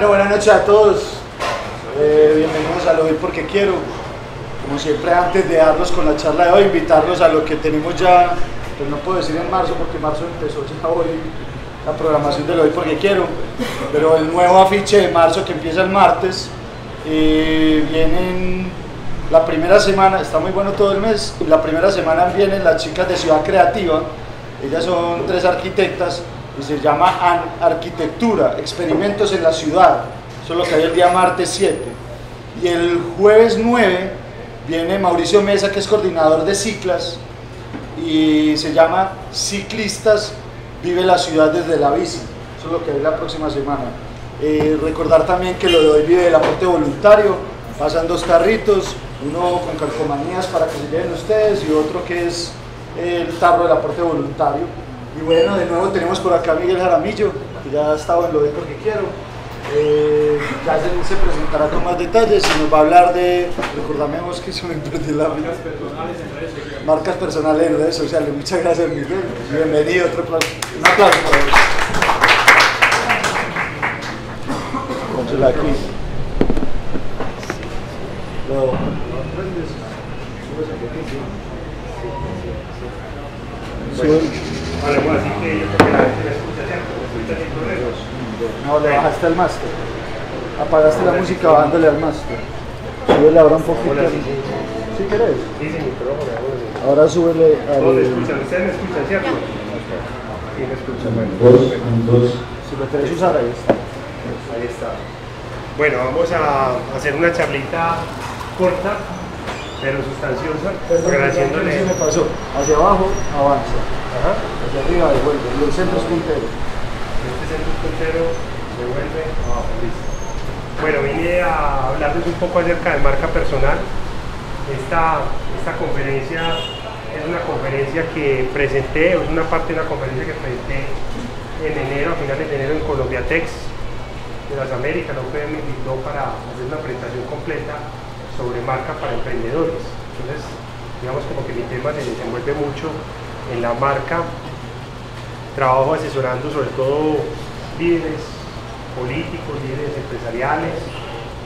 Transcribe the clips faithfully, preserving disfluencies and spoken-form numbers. Bueno, buenas noches a todos. Eh, bienvenidos a Lo Doy Porque Quiero. Como siempre, antes de darlos con la charla de hoy, invitarlos a lo que tenemos ya, pues no puedo decir en marzo, porque marzo empezó ya hoy la programación de Lo Doy Porque Quiero, pero el nuevo afiche de marzo que empieza el martes, eh, vienen la primera semana, está muy bueno todo el mes, la primera semana vienen las chicas de Ciudad Creativa, ellas son tres arquitectas, y se llama Arquitectura, Experimentos en la Ciudad, eso es lo que hay el día martes siete, y el jueves nueve viene Mauricio Mesa, que es coordinador de Ciclas, y se llama Ciclistas Vive la Ciudad desde la Bici, eso es lo que hay la próxima semana. Eh, recordar también que Lo Doy vive del aporte voluntario, pasan dos carritos, uno con calcomanías para que se lleven ustedes y otro que es el tarro del aporte voluntario. Y bueno, de nuevo tenemos por acá a Miguel Jaramillo, que ya ha estado en Lo Doy Porque Quiero. Eh, ya se, se presentará con más detalles y nos va a hablar de, recordamos que se me perdió la vida. Marcas personales en redes sociales. Muchas gracias, Miguel. Bienvenido, otro aplauso. Un aplauso para él. Aquí. Luego. Sí. Vale, bueno, así que yo creo que la gente la escucha siempre, escucha siempre redes. No, le bajaste al máster. Apagaste la música bajándole al máster. Súbele ahora un poquito. Hola, sí, sí. ¿Sí querés? Sí, sí, micrófono. Ahora súbele a... No, le escuchan, ustedes me escuchan, ¿cierto? Sí, me escuchan, bueno. Dos, dos. Si lo querés usar, ahí está. Ahí está. Bueno, vamos a hacer una charlita corta, pero sustanciosa. Agradeciéndole. ¿Qué se me pasó? Hacia abajo, avanza. Ajá. Hacia arriba, devuelve. Y el centro es puntero. Este centro es puntero, devuelve. Ah, listo. Bueno, vine a hablarles un poco acerca de marca personal. Esta, esta conferencia es una conferencia que presenté, es una parte de una conferencia que presenté en enero, a finales de enero en Colombiatex de las Américas. Lo que me invitó para hacer una presentación completa sobre marca para emprendedores. Entonces, digamos como que mi tema se desenvuelve mucho en la marca. Trabajo asesorando sobre todo líderes políticos, líderes empresariales,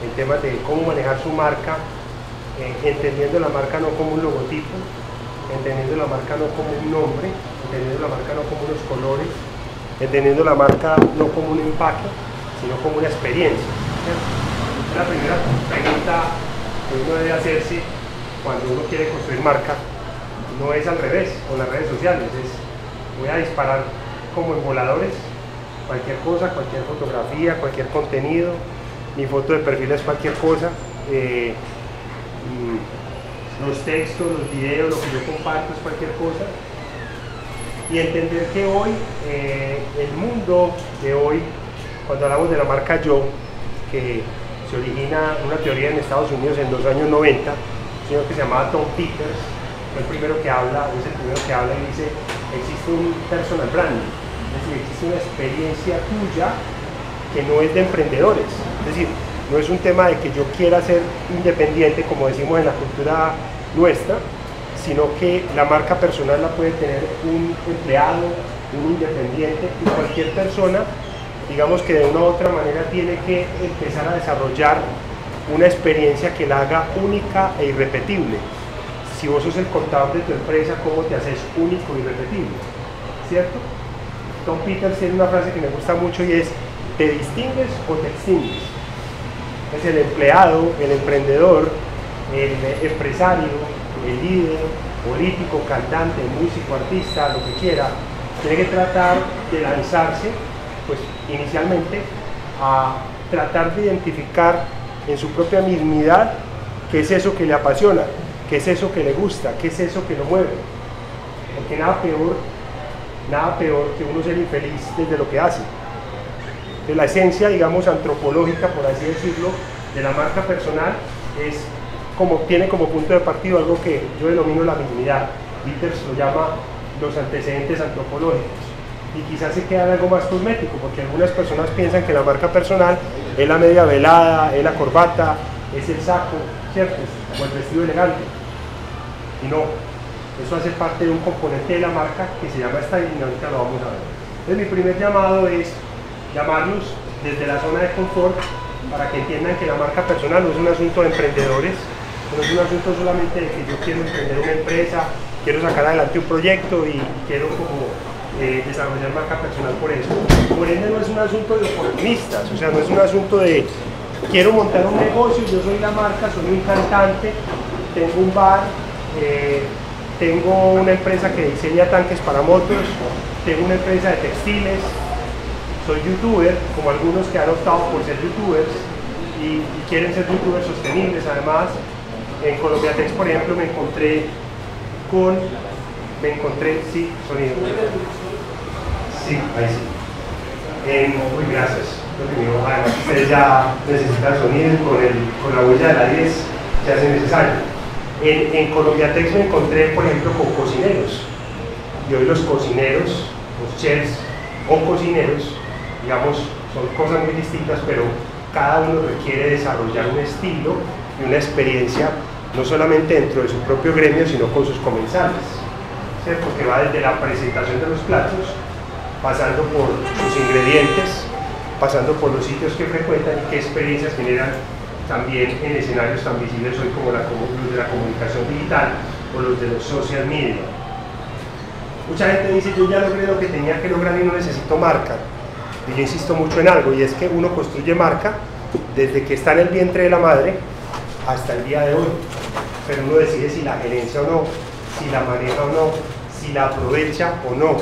en temas de cómo manejar su marca, eh, entendiendo la marca no como un logotipo, entendiendo la marca no como un nombre, entendiendo la marca no como unos colores, entendiendo la marca no como un empaque, sino como una experiencia. La primera pregunta que uno debe hacerse cuando uno quiere construir marca no es al revés, con las redes sociales es voy a disparar como en voladores cualquier cosa, cualquier fotografía, cualquier contenido, mi foto de perfil es cualquier cosa, eh, los textos, los videos, lo que yo comparto es cualquier cosa, y entender que hoy, eh, el mundo de hoy, cuando hablamos de la marca yo, que se origina una teoría en Estados Unidos en los años noventa, un señor que se llamaba Tom Peters, fue el primero que habla, es el primero que habla y dice, existe un personal branding, es decir, existe una experiencia tuya que no es de emprendedores, es decir, no es un tema de que yo quiera ser independiente, como decimos en la cultura nuestra, sino que la marca personal la puede tener un empleado, un independiente, y cualquier persona, digamos que de una u otra manera tiene que empezar a desarrollar una experiencia que la haga única e irrepetible. Si vos sos el contador de tu empresa, ¿cómo te haces único e irrepetible? ¿Cierto? Tom Peters tiene una frase que me gusta mucho y es, ¿te distingues o te extingues? Es el empleado, el emprendedor, el empresario, el líder, político, cantante, músico, artista, lo que quiera, tiene que tratar de lanzarse, pues inicialmente a tratar de identificar en su propia mismidad qué es eso que le apasiona, qué es eso que le gusta, qué es eso que lo mueve, porque nada peor, nada peor que uno ser infeliz desde lo que hace. De la esencia, digamos, antropológica, por así decirlo, de la marca personal es como, tiene como punto de partida algo que yo denomino la mismidad. Peters lo llama los antecedentes antropológicos. Y quizás se queda algo más cosmético, porque algunas personas piensan que la marca personal es la media velada, es la corbata, es el saco, ¿cierto? O el vestido elegante. Y no, eso hace parte de un componente de la marca que se llama esta dinámica, lo vamos a ver. Entonces mi primer llamado es llamarlos desde la zona de confort, para que entiendan que la marca personal no es un asunto de emprendedores, no es un asunto solamente de que yo quiero emprender una empresa, quiero sacar adelante un proyecto y quiero como eh, desarrollar marca personal por eso. Por ende no es un asunto de oportunistas, o sea, no es un asunto de quiero montar un negocio, yo soy la marca, soy un cantante, tengo un bar, eh, tengo una empresa que diseña tanques para motos, tengo una empresa de textiles, soy youtuber, como algunos que han optado por ser youtubers y, y quieren ser youtubers sostenibles. Además, en Colombiatex, por ejemplo, me encontré con... me encontré... sí, sonido. Sí, ahí sí. En, uy, gracias. Además, ustedes ya necesitan sonido con, el, con la huella de la diez, se hace necesario. En, en Colombiatex me encontré, por ejemplo, con cocineros. Y hoy los cocineros, los chefs o cocineros, digamos, son cosas muy distintas, pero cada uno requiere desarrollar un estilo y una experiencia, no solamente dentro de su propio gremio, sino con sus comensales, ¿cierto? Que va desde la presentación de los platos, pasando por sus ingredientes, pasando por los sitios que frecuentan y qué experiencias generan también en escenarios tan visibles hoy como, la, como los de la comunicación digital o los de los social media. Mucha gente dice, yo ya logré lo que tenía que lograr y no necesito marca. Y yo insisto mucho en algo, y es que uno construye marca desde que está en el vientre de la madre hasta el día de hoy, pero uno decide si la gerencia o no, si la maneja o no, si la aprovecha o no,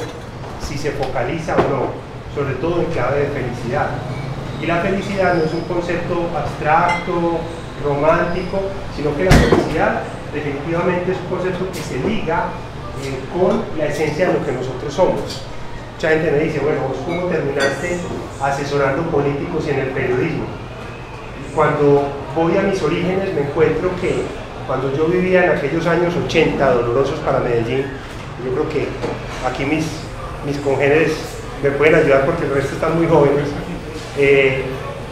si se focaliza o no, sobre todo en clave de felicidad. Y la felicidad no es un concepto abstracto, romántico, sino que la felicidad definitivamente es un concepto que se liga eh, con la esencia de lo que nosotros somos. Mucha gente me dice, bueno, ¿vos cómo terminaste asesorando políticos y en el periodismo? Cuando voy a mis orígenes me encuentro que cuando yo vivía en aquellos años ochenta dolorosos para Medellín, yo creo que aquí mis, mis congéneres me pueden ayudar porque el resto están muy jóvenes, eh,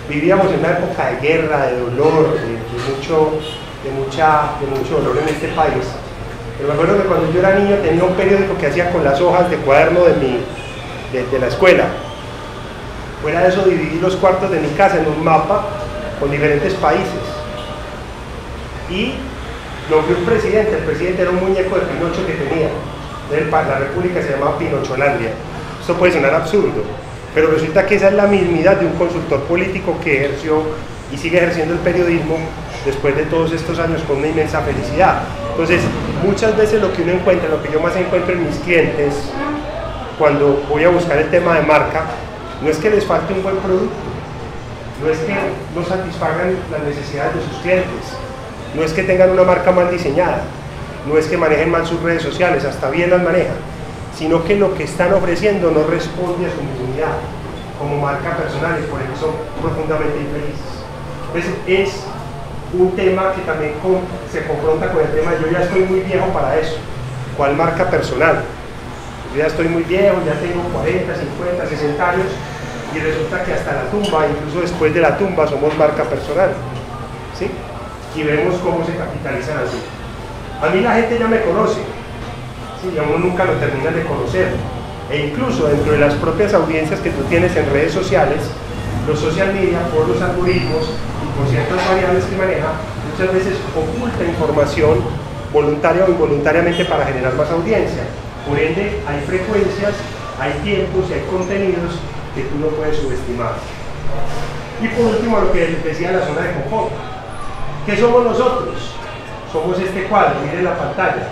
vivíamos en una época de guerra, de dolor, de, de, mucho, de, mucha, de mucho dolor en este país. Pero me acuerdo que cuando yo era niño tenía un periódico que hacía con las hojas de cuaderno de mi... desde la escuela. Fuera de eso dividí los cuartos de mi casa en un mapa con diferentes países y nombré un presidente. El presidente era un muñeco de Pinocho que tenía. La república se llamaba Pinocholandia. Esto puede sonar absurdo, pero resulta que esa es la mismidad de un consultor político que ejerció y sigue ejerciendo el periodismo después de todos estos años con una inmensa felicidad. Entonces, muchas veces lo que uno encuentra, lo que yo más encuentro en mis clientes cuando voy a buscar el tema de marca, no es que les falte un buen producto, no es que no satisfagan las necesidades de sus clientes, no es que tengan una marca mal diseñada, no es que manejen mal sus redes sociales, hasta bien las manejan, sino que lo que están ofreciendo no responde a su dignidad como marca personal y por eso son profundamente infelices. Entonces es un tema que también con, se confronta con el tema, yo ya estoy muy viejo para eso, ¿cuál marca personal? Yo ya estoy muy viejo, ya tengo cuarenta, cincuenta, sesenta años y resulta que hasta la tumba, incluso después de la tumba, somos marca personal, ¿sí? Y vemos cómo se capitalizan así. A mí la gente ya me conoce, ¿sí? Ya uno nunca lo termina de conocer. E incluso dentro de las propias audiencias que tú tienes en redes sociales, los social media, por los algoritmos y por ciertas variables que maneja, muchas veces oculta información voluntaria o involuntariamente para generar más audiencia. Por ende, hay frecuencias, hay tiempos y hay contenidos que tú no puedes subestimar. Y por último, lo que les decía en la zona de confort. ¿Qué somos nosotros? Somos este cuadro, miren la pantalla.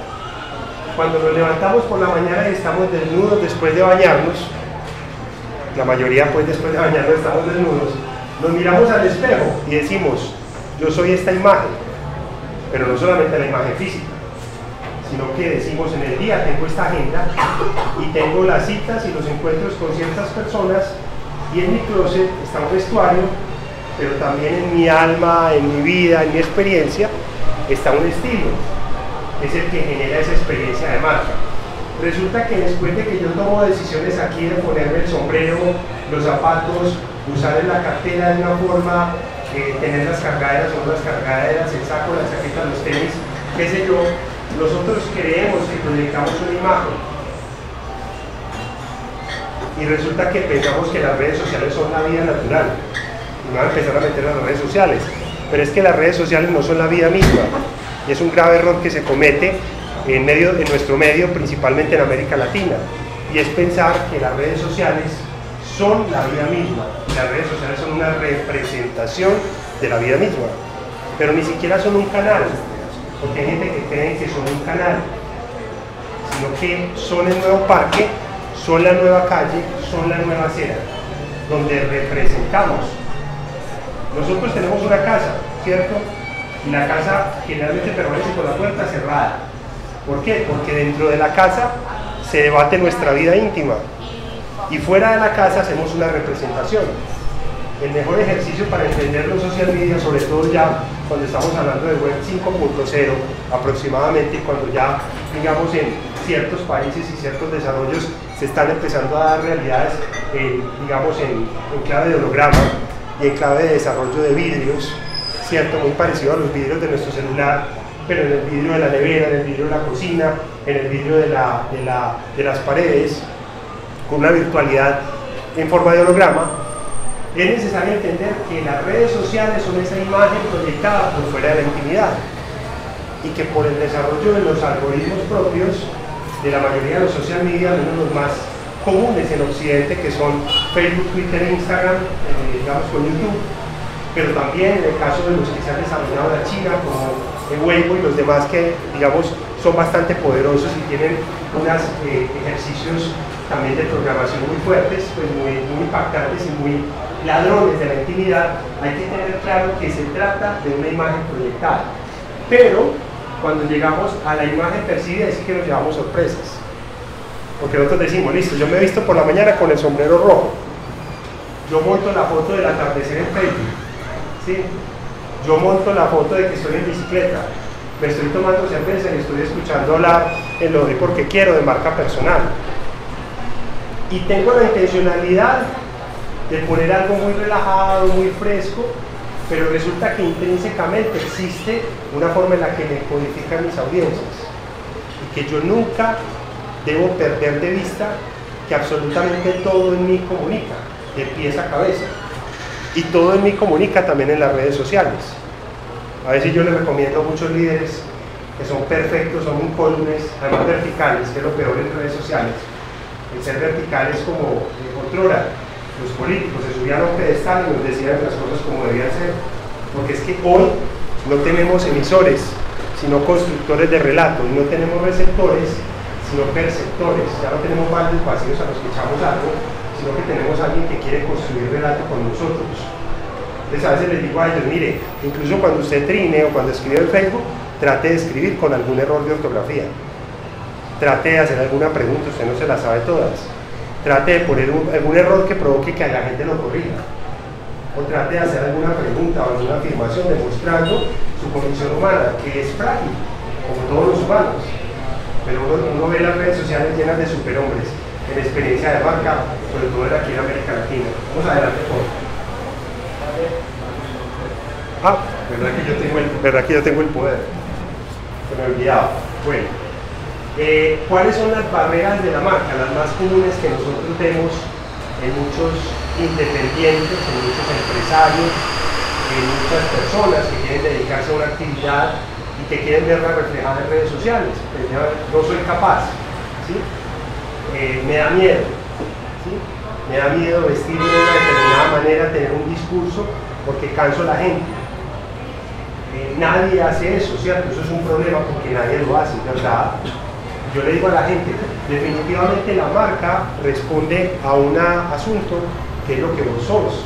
Cuando nos levantamos por la mañana y estamos desnudos después de bañarnos, la mayoría pues después de bañarnos estamos desnudos, nos miramos al espejo y decimos, yo soy esta imagen, pero no solamente la imagen física, sino que decimos en el día tengo esta agenda y tengo las citas y los encuentros con ciertas personas y en mi closet está un vestuario, pero también en mi alma, en mi vida, en mi experiencia está un estilo, es el que genera esa experiencia de marca. Resulta que después de que yo tomo decisiones aquí de ponerme el sombrero, los zapatos, usar la cartera de una forma, eh, tener las cargaderas o no las cargaderas, el saco, la chaqueta, los tenis, qué sé yo, nosotros creemos que proyectamos una imagen y resulta que pensamos que las redes sociales son la vida natural y van a empezar a meter a las redes sociales, pero es que las redes sociales no son la vida misma y es un grave error que se comete en, medio, en nuestro medio, principalmente en América Latina, y es pensar que las redes sociales son la vida misma. Las redes sociales son una representación de la vida misma, pero ni siquiera son un canal, porque hay gente que cree que son un canal, sino que son el nuevo parque, son la nueva calle, son la nueva acera, donde representamos. Nosotros tenemos una casa, ¿cierto? Y la casa generalmente permanece con la puerta cerrada. ¿Por qué? Porque dentro de la casa se debate nuestra vida íntima y fuera de la casa hacemos una representación. El mejor ejercicio para entender los social media, sobre todo ya cuando estamos hablando de web cinco punto cero aproximadamente, cuando ya, digamos, en ciertos países y ciertos desarrollos se están empezando a dar realidades, eh, digamos, en, en clave de holograma y en clave de desarrollo de vidrios, ¿cierto? Muy parecido a los vidrios de nuestro celular, pero en el vidrio de la nevera, en el vidrio de la cocina, en el vidrio de, la, de, la, de las paredes, con una virtualidad en forma de holograma. Es necesario entender que las redes sociales son esa imagen proyectada por fuera de la intimidad y que por el desarrollo de los algoritmos propios de la mayoría de los social media, menos los más comunes en Occidente, que son Facebook, Twitter, Instagram, eh, digamos con YouTube, pero también en el caso de los que se han desarrollado en la China, como el Weibo y los demás, que digamos son bastante poderosos y tienen unos eh, ejercicios también de programación muy fuertes, pues muy, muy impactantes y muy ladrones de la intimidad. Hay que tener claro que se trata de una imagen proyectada, pero cuando llegamos a la imagen percibida es que nos llevamos sorpresas, porque nosotros decimos, listo, yo me he visto por la mañana con el sombrero rojo, yo monto la foto del atardecer en Facebook, ¿sí? Yo monto la foto de que estoy en bicicleta, me estoy tomando cerveza y estoy escuchando hablar en Lo Doy Porque Quiero de marca personal, y tengo la intencionalidad de poner algo muy relajado, muy fresco, pero resulta que intrínsecamente existe una forma en la que me codifican mis audiencias y que yo nunca debo perder de vista que absolutamente todo en mí comunica, de pies a cabeza, y todo en mí comunica también en las redes sociales. A veces yo les recomiendo a muchos líderes que son perfectos, son incólumes, además verticales, que es lo peor en redes sociales. El ser vertical es como otrora. Los políticos se subían a un pedestal y nos decían las cosas como debían ser, porque es que hoy no tenemos emisores, sino constructores de relatos, no tenemos receptores, sino perceptores. Ya no tenemos varios vacíos a los que echamos algo, sino que tenemos a alguien que quiere construir relato con nosotros. Entonces a veces les digo a ellos, mire, incluso cuando usted trine o cuando escribe en Facebook, trate de escribir con algún error de ortografía, trate de hacer alguna pregunta, usted no se la sabe todas, trate de poner un, algún error que provoque que a la gente lo corrija, o trate de hacer alguna pregunta o alguna afirmación demostrando su condición humana, que es frágil, como todos los humanos, pero uno, uno ve las redes sociales llenas de superhombres, en experiencia de marca, sobre todo en aquí en América Latina. Vamos adelante, por favor. Ah, verdad que yo tengo el, verdad que yo tengo el poder, se me olvidaba. Bueno, eh, ¿cuáles son las barreras de la marca? Las más comunes que nosotros vemos en muchos independientes, en muchos empresarios, en muchas personas que quieren dedicarse a una actividad y que quieren verla reflejada en redes sociales. Pues ya, no soy capaz, ¿sí? Eh, me da miedo, ¿sí? Me da miedo vestirme de una determinada manera, tener un discurso, porque canso a la gente. Eh, nadie hace eso, ¿cierto? Eso es un problema porque nadie lo hace, ¿verdad? Yo le digo a la gente, definitivamente la marca responde a un asunto que es lo que vos sos.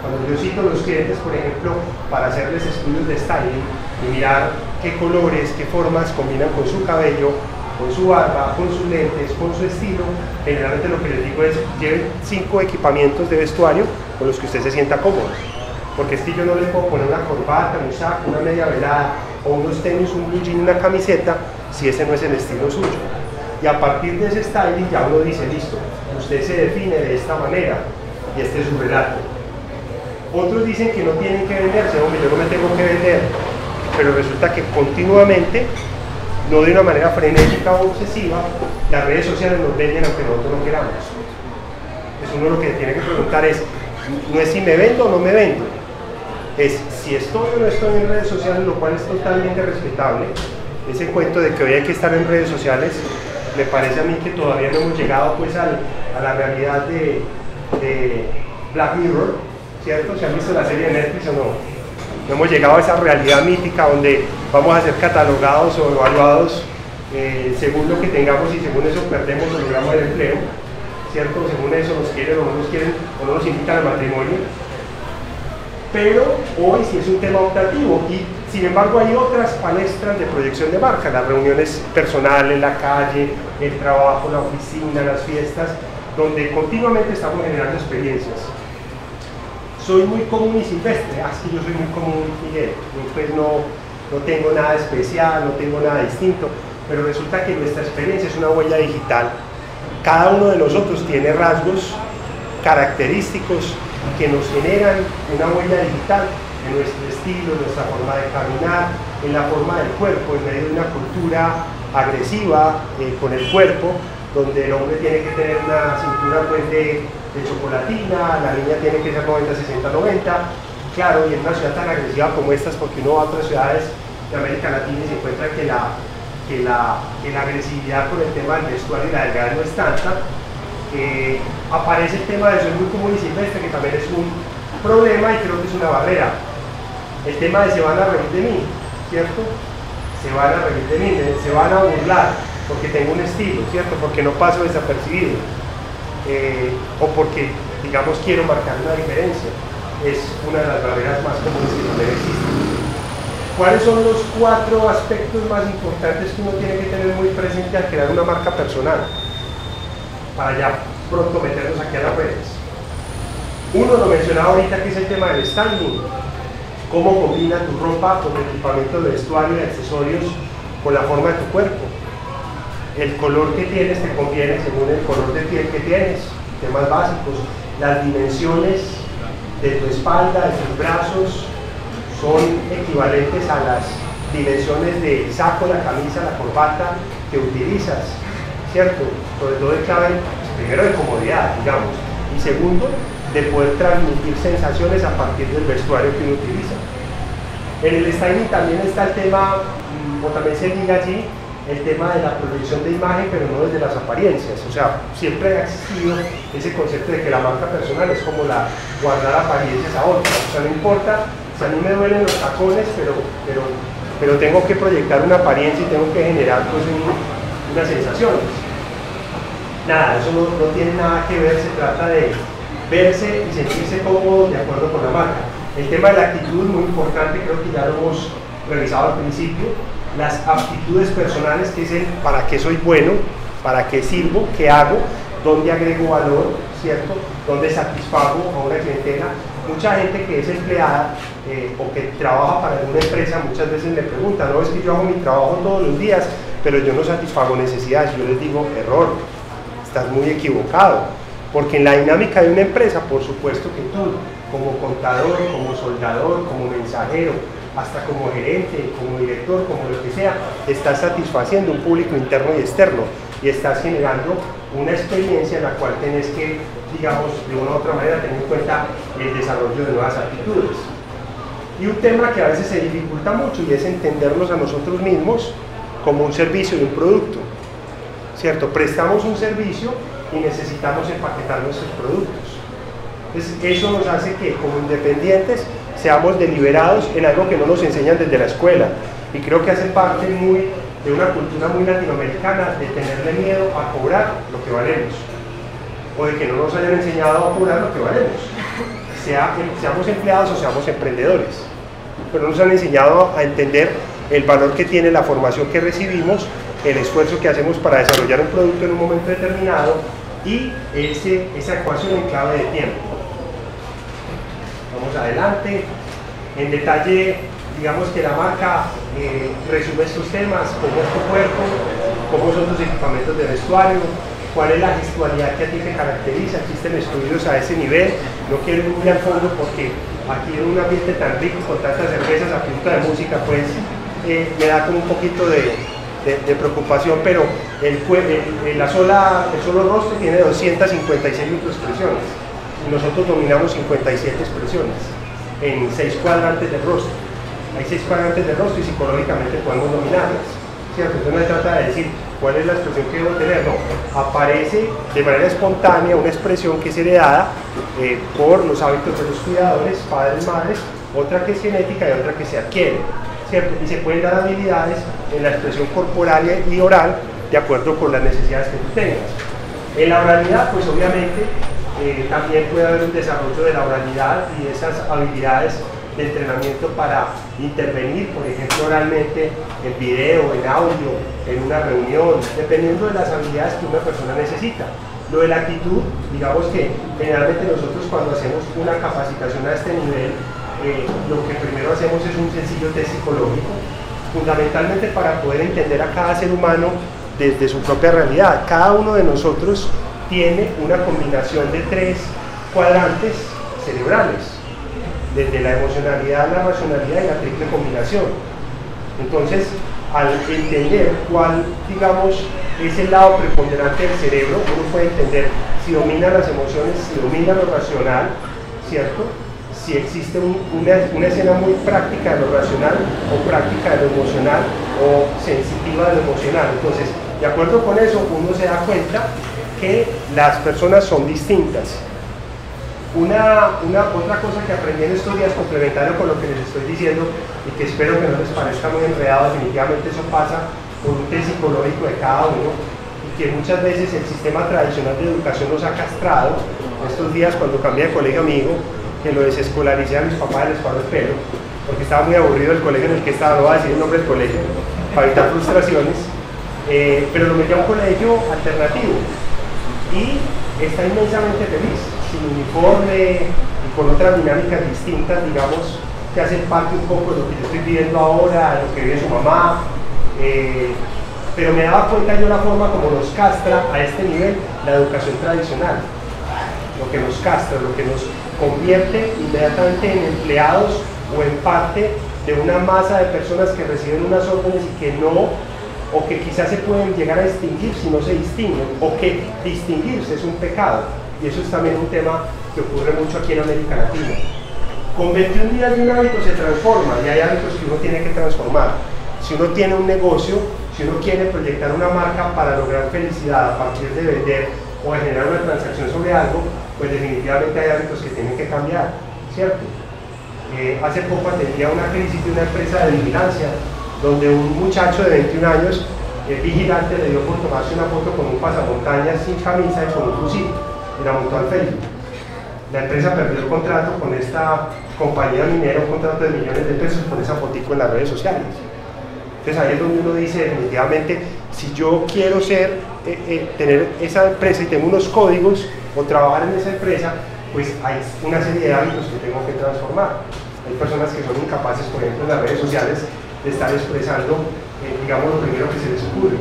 Cuando yo cito a los clientes, por ejemplo, para hacerles estudios de styling y mirar qué colores, qué formas combinan con su cabello, con su barba, con sus lentes, con su estilo, generalmente lo que les digo es lleven cinco equipamientos de vestuario con los que usted se sienta cómodo, porque es que yo no le puedo poner una corbata, un saco, una media velada o unos tenis, un blue jean, una camiseta si ese no es el estilo suyo, y a partir de ese styling ya uno dice listo, usted se define de esta manera y este es su relato. Otros dicen que no tienen que venderse, hombre, yo no me tengo que vender, pero resulta que continuamente, no de una manera frenética o obsesiva, las redes sociales nos venden aunque nosotros no queramos. uno lo que tiene que preguntar es, no es si me vendo o no me vendo, es si estoy o no estoy en redes sociales, lo cual es totalmente respetable. Ese cuento de que hoy hay que estar en redes sociales, me parece a mí que todavía no hemos llegado pues al, a la realidad de, de Black Mirror, ¿cierto? ¿Se han visto la serie de Netflix o no? No hemos llegado a esa realidad mítica donde vamos a ser catalogados o evaluados eh, según lo que tengamos, y según eso perdemos o logramos el empleo, ¿cierto? Según eso nos quieren o no nos quieren o no nos invitan al matrimonio. Pero hoy sí es un tema optativo, y sin embargo hay otras palestras de proyección de marca, las reuniones personales, la calle, el trabajo, la oficina, las fiestas, donde continuamente estamos generando experiencias. Soy muy común y silvestre, así yo soy muy común, Miguel, pues no, no tengo nada especial, no tengo nada distinto, pero resulta que nuestra experiencia es una huella digital. Cada uno de nosotros tiene rasgos característicos que nos generan una huella digital en nuestro estilo, en nuestra forma de caminar, en la forma del cuerpo, en medio de una cultura agresiva eh, con el cuerpo, donde el hombre tiene que tener una cintura pues de, de chocolatina, la niña tiene que ser noventa, sesenta, noventa, claro, y en una ciudad tan agresiva como estas, porque uno va a otras ciudades de América Latina y se encuentra que la, que la, que la agresividad con el tema del vestuario y la delgada no es tanta. Eh, aparece el tema de soy muy común y silvestre, que también es un problema y creo que es una barrera. El tema de se van a reír de mí, ¿cierto? Se van a reír de mí, se van a burlar porque tengo un estilo, ¿cierto? Porque no paso desapercibido. Eh, o porque, digamos, quiero marcar una diferencia. Es una de las barreras más comunes que también existen. ¿Cuáles son los cuatro aspectos más importantes que uno tiene que tener muy presente al crear una marca personal? Para ya pronto meternos aquí a las redes. Uno lo mencionaba ahorita, que es el tema del styling. Cómo combina tu ropa con el equipamiento de vestuario y accesorios con la forma de tu cuerpo. El color que tienes te conviene según el color de piel que tienes, temas básicos, las dimensiones de tu espalda, de tus brazos son equivalentes a las dimensiones del saco, la camisa, la corbata que utilizas, ¿cierto? Sobre todo de clave, primero de comodidad, digamos, y segundo de poder transmitir sensaciones a partir del vestuario que uno utiliza. En el styling también está el tema, o también se liga allí, el tema de la proyección de imagen, pero no desde las apariencias. O sea, siempre ha existido ese concepto de que la marca personal es como la guardar apariencias a otros. O sea, no importa, o sea, a mí me duelen los tacones, pero, pero, pero tengo que proyectar una apariencia y tengo que generar pues, un, unas sensaciones. Nada, eso no, no tiene nada que ver, se trata de verse y sentirse cómodo de acuerdo con la marca. El tema de la actitud es muy importante, creo que ya lo hemos revisado al principio. Las aptitudes personales, que es el para qué soy bueno, para qué sirvo, qué hago, dónde agrego valor, ¿cierto? Dónde satisfago a una clientela. Mucha gente que es empleada eh, o que trabaja para alguna empresa muchas veces le preguntan, no, es que yo hago mi trabajo todos los días, pero yo no satisfago necesidades. Yo les digo, error, estás muy equivocado, porque en la dinámica de una empresa, por supuesto que tú, como contador, como soldador, como mensajero, hasta como gerente, como director, como lo que sea, estás satisfaciendo un público interno y externo y estás generando una experiencia en la cual tenés que, digamos, de una u otra manera tener en cuenta el desarrollo de nuevas actitudes. Y un tema que a veces se dificulta mucho y es entendernos a nosotros mismos como un servicio y un producto, ¿cierto? Prestamos un servicio y necesitamos empaquetar nuestros productos. Entonces eso nos hace que como independientes seamos deliberados en algo que no nos enseñan desde la escuela, y creo que hace parte muy de una cultura muy latinoamericana de tenerle miedo a cobrar lo que valemos, o de que no nos hayan enseñado a cobrar lo que valemos, sea, seamos empleados o seamos emprendedores, pero nos han enseñado a entender el valor que tiene la formación que recibimos, el esfuerzo que hacemos para desarrollar un producto en un momento determinado y ese, esa ecuación en clave de tiempo. Vamos adelante. En detalle, digamos que la marca eh, resume estos temas: cómo es tu cuerpo, cómo son tus equipamientos de vestuario, cuál es la gestualidad que a ti te caracteriza. Existen estudios a ese nivel. No quiero ir muy al fondo porque aquí en un ambiente tan rico, con tantas cervezas a punta de música, pues eh, me da como un poquito de, de, de preocupación, pero el, el, la sola, el solo rostro tiene doscientas cincuenta y seis microexpresiones y nosotros dominamos cincuenta y siete expresiones en seis cuadrantes del rostro. Hay seis cuadrantes del rostro y psicológicamente podemos dominarlas, ¿cierto? Entonces no se trata de decir cuál es la expresión que debo tener, no, aparece de manera espontánea una expresión que es heredada eh, por los hábitos de los cuidadores, padres, madres, otra que es genética y otra que se adquiere, ¿cierto? Y se pueden dar habilidades en la expresión corporal y oral de acuerdo con las necesidades que tú tengas. En la oralidad, pues obviamente eh, también puede haber un desarrollo de la oralidad y de esas habilidades de entrenamiento para intervenir, por ejemplo, oralmente en video, en audio, en una reunión, dependiendo de las habilidades que una persona necesita. Lo de la actitud, digamos que generalmente nosotros cuando hacemos una capacitación a este nivel, Eh, lo que primero hacemos es un sencillo test psicológico, fundamentalmente para poder entender a cada ser humano desde su propia realidad. Cada uno de nosotros tiene una combinación de tres cuadrantes cerebrales, desde la emocionalidad, la racionalidad y la triple combinación. Entonces, al entender cuál, digamos, es el lado preponderante del cerebro, uno puede entender si domina las emociones, si domina lo racional, ¿cierto? Si existe un, una, una escena muy práctica de lo racional o práctica de lo emocional o sensitiva de lo emocional. Entonces, de acuerdo con eso, uno se da cuenta que las personas son distintas. Una, una otra cosa que aprendí en estos días, complementario con lo que les estoy diciendo y que espero que no les parezca muy enredado, definitivamente eso pasa por un test psicológico de cada uno, y que muchas veces el sistema tradicional de educación nos ha castrado. En estos días, cuando cambié de colegio, amigo, que lo desescolaricé a mis papás, les paró el pelo porque estaba muy aburrido el colegio en el que estaba, no voy a decir el nombre del colegio para evitar frustraciones, eh, pero lo metí a un colegio alternativo y está inmensamente feliz, sin uniforme y con otras dinámicas distintas, digamos, que hacen parte un poco de lo que yo estoy viviendo ahora, lo que vive su mamá, eh, pero me daba cuenta yo la forma como nos castra a este nivel la educación tradicional, lo que nos castra, lo que nos convierte inmediatamente en empleados o en parte de una masa de personas que reciben unas órdenes y que no, o que quizás se pueden llegar a distinguir si no se distinguen, o que distinguirse es un pecado, y eso es también un tema que ocurre mucho aquí en América Latina. Con veintiún días de un hábito se transforma, y hay hábitos que uno tiene que transformar. Si uno tiene un negocio, si uno quiere proyectar una marca para lograr felicidad a partir de vender o de generar una transacción sobre algo, pues definitivamente hay hábitos que tienen que cambiar, ¿cierto? Eh, hace poco atendía una crisis de una empresa de vigilancia, donde un muchacho de veintiún años, el vigilante, le dio por tomarse una foto con un pasamontañas sin camisa y con un fusil, y la montó al Facebook. La empresa perdió el contrato con esta compañía minera, un contrato de millones de pesos con esa fotico en las redes sociales. Entonces ahí es donde uno dice, definitivamente, si yo quiero ser, eh, eh, tener esa empresa y tengo unos códigos, o trabajar en esa empresa, pues hay una serie de hábitos que tengo que transformar. Hay personas que son incapaces, por ejemplo, en las redes sociales de estar expresando, eh, digamos, lo primero que se les ocurre,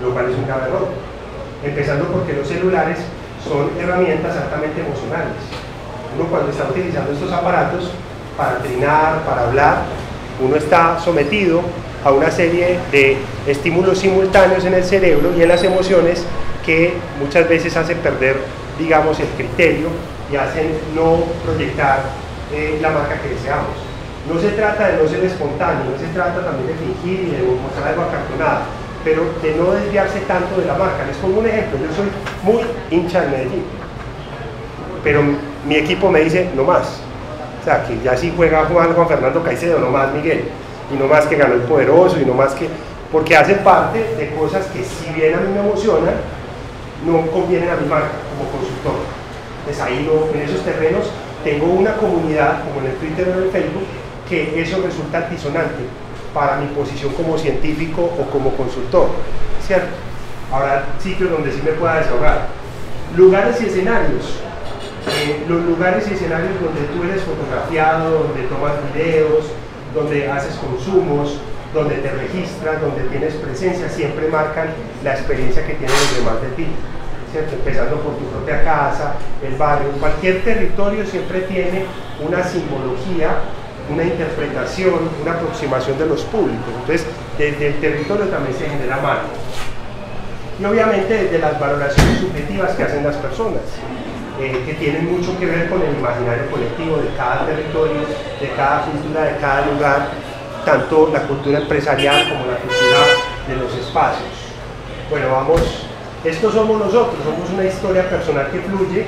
lo cual es un grave error. Empezando porque los celulares son herramientas altamente emocionales. Uno cuando está utilizando estos aparatos para trinar, para hablar, uno está sometido a una serie de estímulos simultáneos en el cerebro y en las emociones que muchas veces hacen perder, digamos, el criterio y hacen no proyectar eh, la marca que deseamos. No se trata de no ser espontáneo, no se trata también de fingir y de mostrar algo acartonado, pero de no desviarse tanto de la marca. Les pongo un ejemplo, yo soy muy hincha de Medellín, pero mi equipo me dice no más. O sea, que ya sí juega Juan, Juan Fernando Caicedo, no más Miguel, y no más que ganó el poderoso, y no más que... porque hace parte de cosas que si bien a mí me emocionan, no convienen a mi marca como consultor. Pues ahí no, en esos terrenos tengo una comunidad, como en el Twitter o en el Facebook, que eso resulta altisonante para mi posición como científico o como consultor, ¿cierto? Habrá sitios donde sí me pueda desahogar. Lugares y escenarios. Eh, los lugares y escenarios donde tú eres fotografiado, donde tomas videos, donde haces consumos, donde te registras, donde tienes presencia, siempre marcan la experiencia que tienen los demás de ti, ¿cierto? Empezando por tu propia casa, el barrio, cualquier territorio siempre tiene una simbología, una interpretación, una aproximación de los públicos. Entonces, desde el territorio también se genera marco. Y obviamente desde las valoraciones subjetivas que hacen las personas, eh, que tienen mucho que ver con el imaginario colectivo de cada territorio, de cada cultura, de cada lugar, tanto la cultura empresarial como la cultura de los espacios. Bueno, vamos, estos somos nosotros, somos una historia personal que fluye,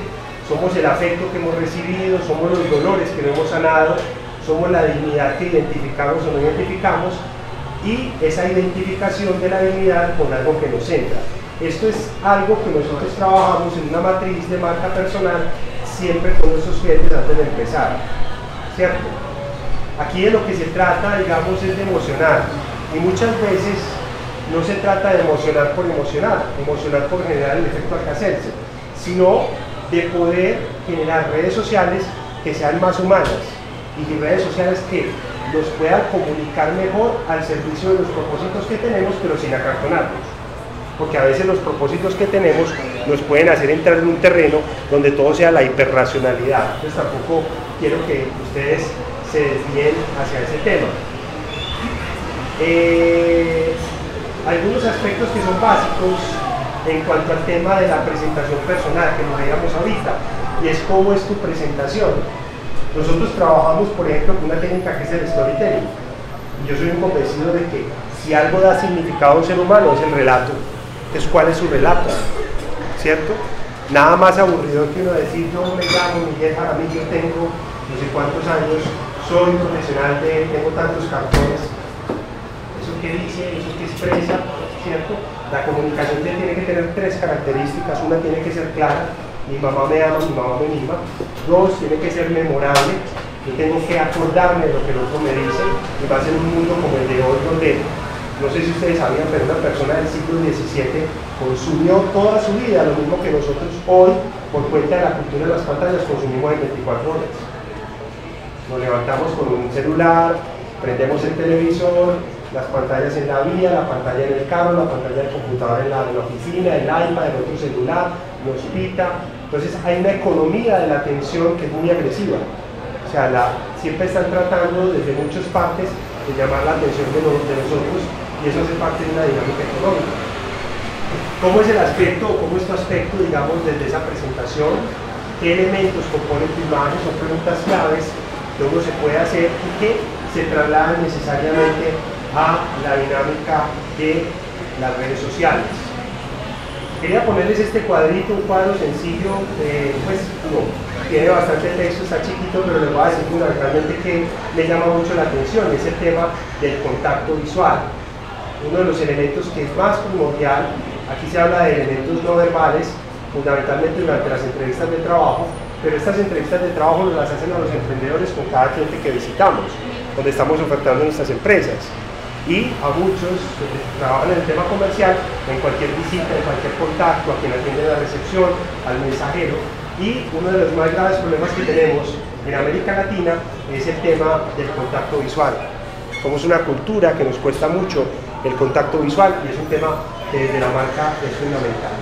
somos el afecto que hemos recibido, somos los dolores que no hemos sanado, somos la dignidad que identificamos o no identificamos, y esa identificación de la dignidad con algo que nos entra. Esto es algo que nosotros trabajamos en una matriz de marca personal siempre con nuestros clientes antes de empezar, ¿cierto? Aquí de lo que se trata, digamos, es de emocionar, y muchas veces no se trata de emocionar por emocionar, emocionar por generar el efecto alcacense, sino de poder generar redes sociales que sean más humanas y redes sociales que nos puedan comunicar mejor al servicio de los propósitos que tenemos, pero sin acartonarnos, porque a veces los propósitos que tenemos nos pueden hacer entrar en un terreno donde todo sea la hiperracionalidad. Entonces tampoco quiero que ustedes se desvíen hacia ese tema. Eh, algunos aspectos que son básicos en cuanto al tema de la presentación personal que nos veíamos ahorita, y es cómo es tu presentación. Nosotros trabajamos, por ejemplo, con una técnica que es el storytelling. Yo soy un convencido de que si algo da significado a un ser humano es el relato. Entonces, ¿cuál es su relato? ¿Cierto? Nada más aburrido que uno decir, yo me llamo Miguel Jaramillo, tengo no sé cuántos años, soy profesional de, tengo tantos cartones. Eso que dice, eso que expresa, ¿cierto? La comunicación tiene que tener tres características. Una, tiene que ser clara. Mi mamá me ama, mi mamá me mima. Dos, tiene que ser memorable. Yo tengo que acordarme de lo que el otro me dice. Y va a ser un mundo como el de hoy, donde, no sé si ustedes sabían, pero una persona del siglo diecisiete consumió toda su vida lo mismo que nosotros hoy, por cuenta de la cultura de las pantallas, consumimos en veinticuatro horas. Nos levantamos con un celular, prendemos el televisor, las pantallas en la vía, la pantalla en el carro, la pantalla del computador en la, en la oficina, el iPad, el otro celular, nos pita. Entonces hay una economía de la atención que es muy agresiva. O sea, la, siempre están tratando desde muchas partes de llamar la atención de, los, de nosotros, y eso hace parte de una dinámica económica. ¿Cómo es el aspecto, o cómo es tu aspecto, digamos, desde esa presentación? ¿Qué elementos componen tu imagen? Son preguntas claves que uno se puede hacer y que se trasladan necesariamente a la dinámica de las redes sociales. Quería ponerles este cuadrito, un cuadro sencillo, eh, pues no, tiene bastante texto, está chiquito, pero les voy a decir fundamentalmente que me llama mucho la atención, es el tema del contacto visual. Uno de los elementos que es más primordial, aquí se habla de elementos no verbales, fundamentalmente durante las entrevistas de trabajo, pero estas entrevistas de trabajo las hacen a los emprendedores con cada cliente que visitamos, donde estamos ofertando nuestras empresas. Y a muchos que trabajan en el tema comercial, en cualquier visita, en cualquier contacto, a quien atiende la recepción, al mensajero. Y uno de los más graves problemas que tenemos en América Latina es el tema del contacto visual. Somos una cultura que nos cuesta mucho el contacto visual, y es un tema que desde la marca es fundamental.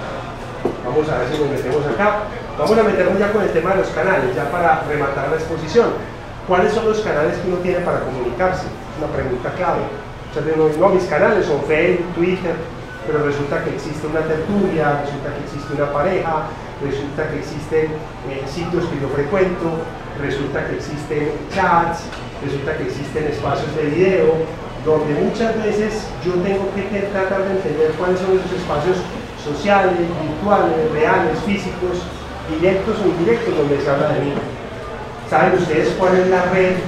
Vamos a ver si nos metemos acá. Vamos a meternos ya con el tema de los canales, ya para rematar la exposición. ¿Cuáles son los canales que uno tiene para comunicarse? Es una pregunta clave. No, mis canales son Facebook, Twitter, pero resulta que existe una tertulia, resulta que existe una pareja, resulta que existen eh, sitios que yo frecuento, resulta que existen chats, resulta que existen espacios de video, donde muchas veces yo tengo que tratar de entender cuáles son esos espacios sociales, virtuales, reales, físicos, directos o indirectos, donde se habla de mí. ¿Saben ustedes cuál es la red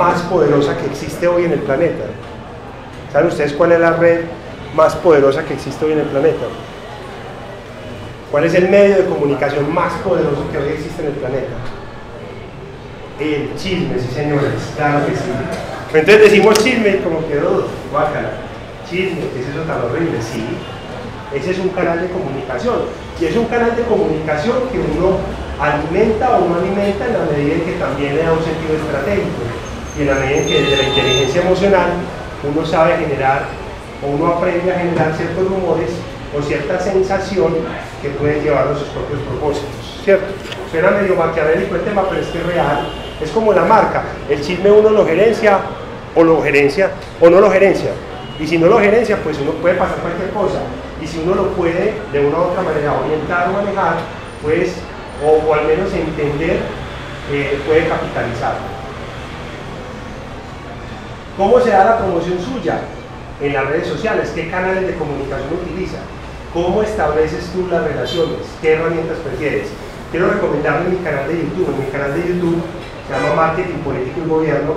más poderosa que existe hoy en el planeta? ¿Saben ustedes cuál es la red más poderosa que existe hoy en el planeta? ¿Cuál es el medio de comunicación más poderoso que hoy existe en el planeta? El chisme, sí señores, claro que sí. Entonces decimos chisme como que oh, guácala, chisme, ¿qué es eso tan horrible? Sí, ese es un canal de comunicación, y es un canal de comunicación que uno alimenta o no alimenta en la medida en que también le da un sentido estratégico, y en la medida en que desde la inteligencia emocional uno sabe generar, o uno aprende a generar ciertos rumores o cierta sensación que puede llevarlo a sus propios propósitos, ¿cierto? Suena medio maquiavélico el tema, pero es que es real, es como la marca, el chisme uno lo gerencia o lo gerencia o no lo gerencia, Y si no lo gerencia, pues uno puede pasar cualquier cosa. Y si uno lo puede, de una u otra manera, orientar o manejar, pues, o, o al menos entender, eh, puede capitalizarlo. ¿Cómo se da la promoción suya? En las redes sociales. ¿Qué canales de comunicación utiliza? ¿Cómo estableces tú las relaciones? ¿Qué herramientas prefieres? Quiero recomendarle mi canal de YouTube. En mi canal de YouTube, se llama Marketing, Político y Gobierno,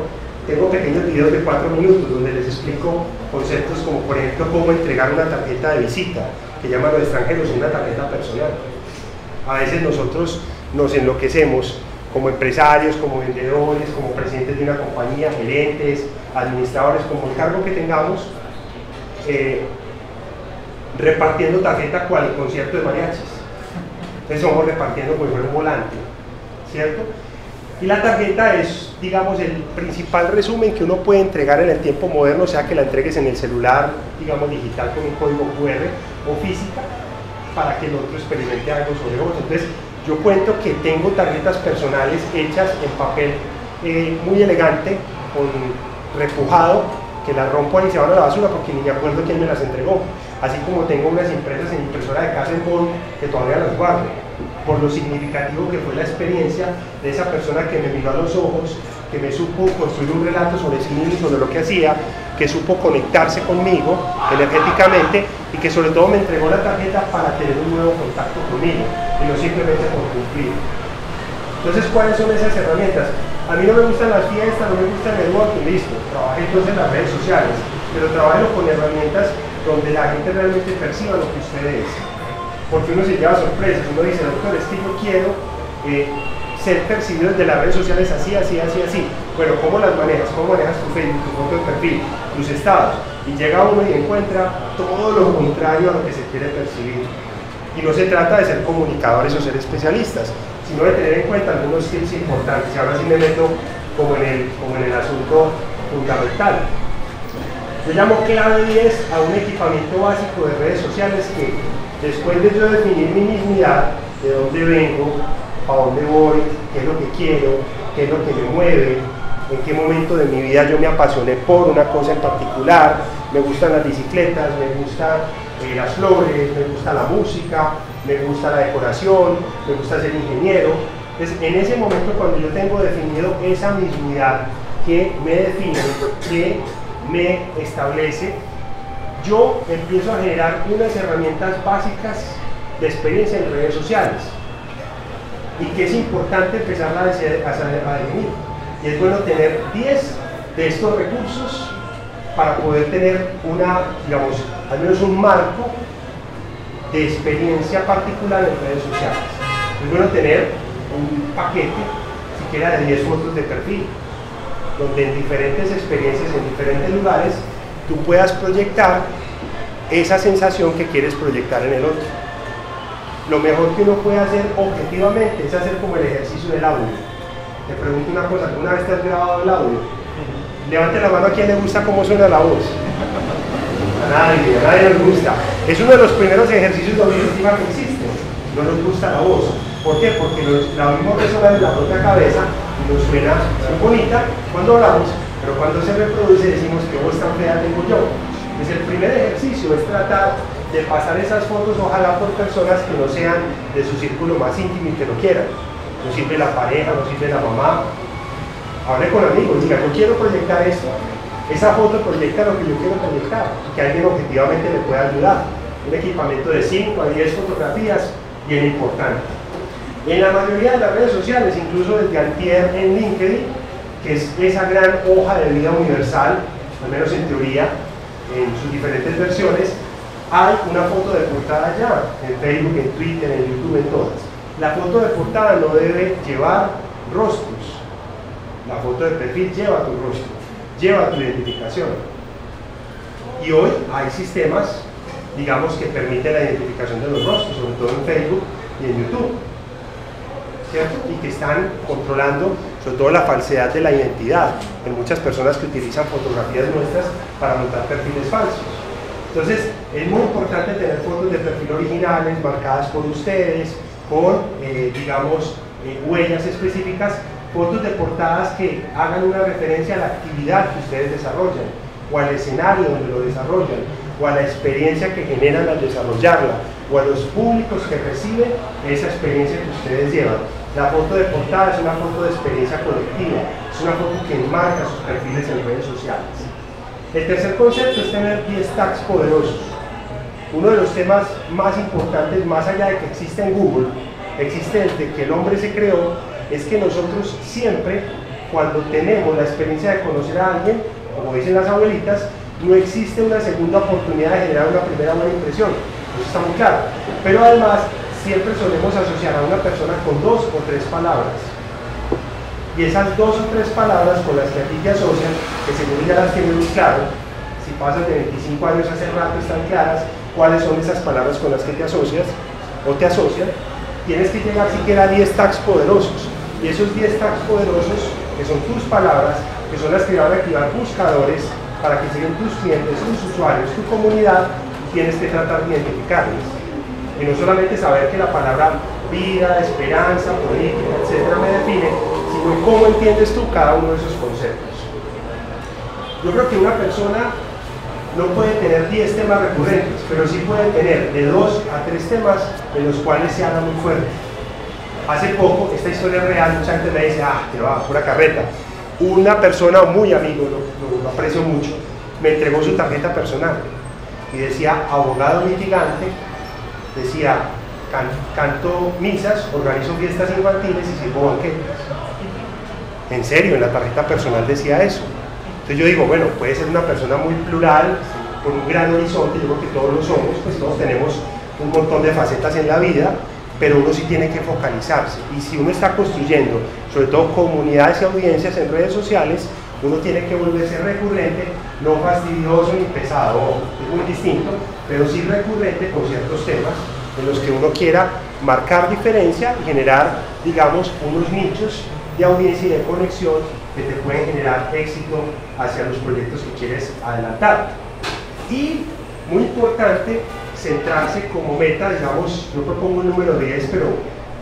tengo pequeños videos de cuatro minutos donde les explico conceptos como, por ejemplo, cómo entregar una tarjeta de visita, que llaman los extranjeros una tarjeta personal. A veces nosotros nos enloquecemos como empresarios, como vendedores, como presidentes de una compañía, gerentes, administradores, como el cargo que tengamos, eh, repartiendo tarjeta cual el concierto de mariachis. Entonces vamos repartiendo con un volante, ¿cierto? Y la tarjeta es, digamos, el principal resumen que uno puede entregar en el tiempo moderno, sea que la entregues en el celular, digamos, digital con un código cu erre o física, para que el otro experimente algo sobre vos. Entonces, yo cuento que tengo tarjetas personales hechas en papel eh, muy elegante, con repujado, que las rompo y se van a la basura porque ni me acuerdo quién me las entregó. Así como tengo unas impresas en impresora de casa en bond que todavía las guardo, por lo significativo que fue la experiencia de esa persona que me miró a los ojos, que me supo construir un relato sobre sí mismo, sobre lo que hacía, que supo conectarse conmigo energéticamente y que sobre todo me entregó la tarjeta para tener un nuevo contacto conmigo y no simplemente por cumplir. Entonces, ¿cuáles son esas herramientas? A mí no me gustan las fiestas, no me gusta el networking, listo, trabajé entonces en las redes sociales, pero trabajo con herramientas donde la gente realmente perciba lo que usted es, porque uno se lleva sorpresas, uno dice, doctor, es que yo quiero eh, ser percibido desde las redes sociales así, así, así, así. Bueno, ¿cómo las manejas? ¿Cómo manejas tu Facebook, tu foto de perfil, tus estados? Y llega uno y encuentra todo lo contrario a lo que se quiere percibir. Y no se trata de ser comunicadores o ser especialistas, sino de tener en cuenta algunos tips importantes. Y ahora sí me meto como en el, como en el asunto fundamental. Yo llamo clave diez a un equipamiento básico de redes sociales que, después de yo definir mi mismidad, de dónde vengo, a dónde voy, qué es lo que quiero, qué es lo que me mueve, en qué momento de mi vida yo me apasioné por una cosa en particular, me gustan las bicicletas, me gustan eh, las flores, me gusta la música, me gusta la decoración, me gusta ser ingeniero. Entonces, en ese momento, cuando yo tengo definido esa mismidad que me define, que me establece, yo empiezo a generar unas herramientas básicas de experiencia en redes sociales y que es importante empezar a definir. Y es bueno tener diez de estos recursos para poder tener una, digamos, al menos un marco de experiencia particular en redes sociales. Es bueno tener un paquete, siquiera de diez fotos de perfil, donde en diferentes experiencias, en diferentes lugares, tú puedas proyectar esa sensación que quieres proyectar en el otro. Lo mejor que uno puede hacer objetivamente es hacer como el ejercicio del audio. Te pregunto una cosa, ¿alguna vez te has grabado el audio? Levante la mano a quien le gusta cómo suena la voz. A nadie, a nadie nos gusta. Es uno de los primeros ejercicios de autoestima que existe. No nos gusta la voz. ¿Por qué? Porque nos, la misma persona de la propia cabeza nos suena muy bonita cuando hablamos, pero cuando se reproduce decimos que voz tan fea tengo yo. Entonces, el primer ejercicio es tratar de pasar esas fotos, ojalá por personas que no sean de su círculo más íntimo y que lo quieran. No sirve la pareja, no sirve la mamá. Hable con amigos, diga, yo quiero proyectar esto. Esa foto proyecta lo que yo quiero proyectar, que alguien objetivamente le pueda ayudar. Un equipamiento de cinco a diez fotografías, bien importante. En la mayoría de las redes sociales, incluso desde antier en LinkedIn, que es esa gran hoja de vida universal, al menos en teoría, en sus diferentes versiones, hay una foto de portada ya, en Facebook, en Twitter, en YouTube, en todas. La foto de portada no debe llevar rostros. La foto de perfil lleva tu rostro, lleva tu identificación. Y hoy hay sistemas, digamos, que permiten la identificación de los rostros, sobre todo en Facebook y en YouTube, ¿cierto? Y que están controlando, sobre todo, la falsedad de la identidad en muchas personas que utilizan fotografías nuestras para montar perfiles falsos. Entonces, es muy importante tener fotos de perfil originales, marcadas por ustedes, con, eh, digamos, eh, huellas específicas, fotos de portadas que hagan una referencia a la actividad que ustedes desarrollan, o al escenario donde lo desarrollan, o a la experiencia que generan al desarrollarla, o a los públicos que reciben esa experiencia que ustedes llevan. La foto de portada es una foto de experiencia colectiva, es una foto que enmarca sus perfiles en redes sociales. El tercer concepto es tener diez tags poderosos. Uno de los temas más importantes, más allá de que existe en Google, existe desde que el hombre se creó, es que nosotros siempre, cuando tenemos la experiencia de conocer a alguien, como dicen las abuelitas, no existe una segunda oportunidad de generar una primera buena impresión, eso está muy claro. Pero además, siempre solemos asociar a una persona con dos o tres palabras. Y esas dos o tres palabras con las que a ti te asocian, que según ya las tienes muy claro, si pasas de veinticinco años hace rato están claras cuáles son esas palabras con las que te asocias o te asocian, tienes que llegar siquiera a diez tags poderosos. Y esos diez tags poderosos, que son tus palabras, que son las que van a activar buscadores para que sigan tus clientes, tus usuarios, tu comunidad, tienes que tratar de identificarlos. Y no solamente saber que la palabra vida, esperanza, política, etcétera me define, sino cómo entiendes tú cada uno de esos conceptos. Yo creo que una persona no puede tener diez temas recurrentes, pero sí puede tener de dos a tres temas de los cuales se habla muy fuerte. Hace poco, esta historia es real, mucha gente me dice, ah, te va, pura carreta. Una persona muy amigo, lo, lo, lo aprecio mucho, me entregó su tarjeta personal y decía abogado litigante, decía can, canto misas, organizo fiestas infantiles y sirvo banquetes. En serio, en la tarjeta personal decía eso. Entonces yo digo, bueno, puede ser una persona muy plural, con un gran horizonte, yo creo que todos lo somos, pues todos tenemos un montón de facetas en la vida, pero uno sí tiene que focalizarse, y si uno está construyendo, sobre todo comunidades y audiencias en redes sociales, uno tiene que volverse recurrente, no fastidioso ni pesado, es muy distinto, pero sí recurrente con ciertos temas en los que uno quiera marcar diferencia y generar, digamos, unos nichos de audiencia y de conexión que te pueden generar éxito hacia los proyectos que quieres adelantar. Y, muy importante, centrarse como meta, digamos, yo propongo el número diez, pero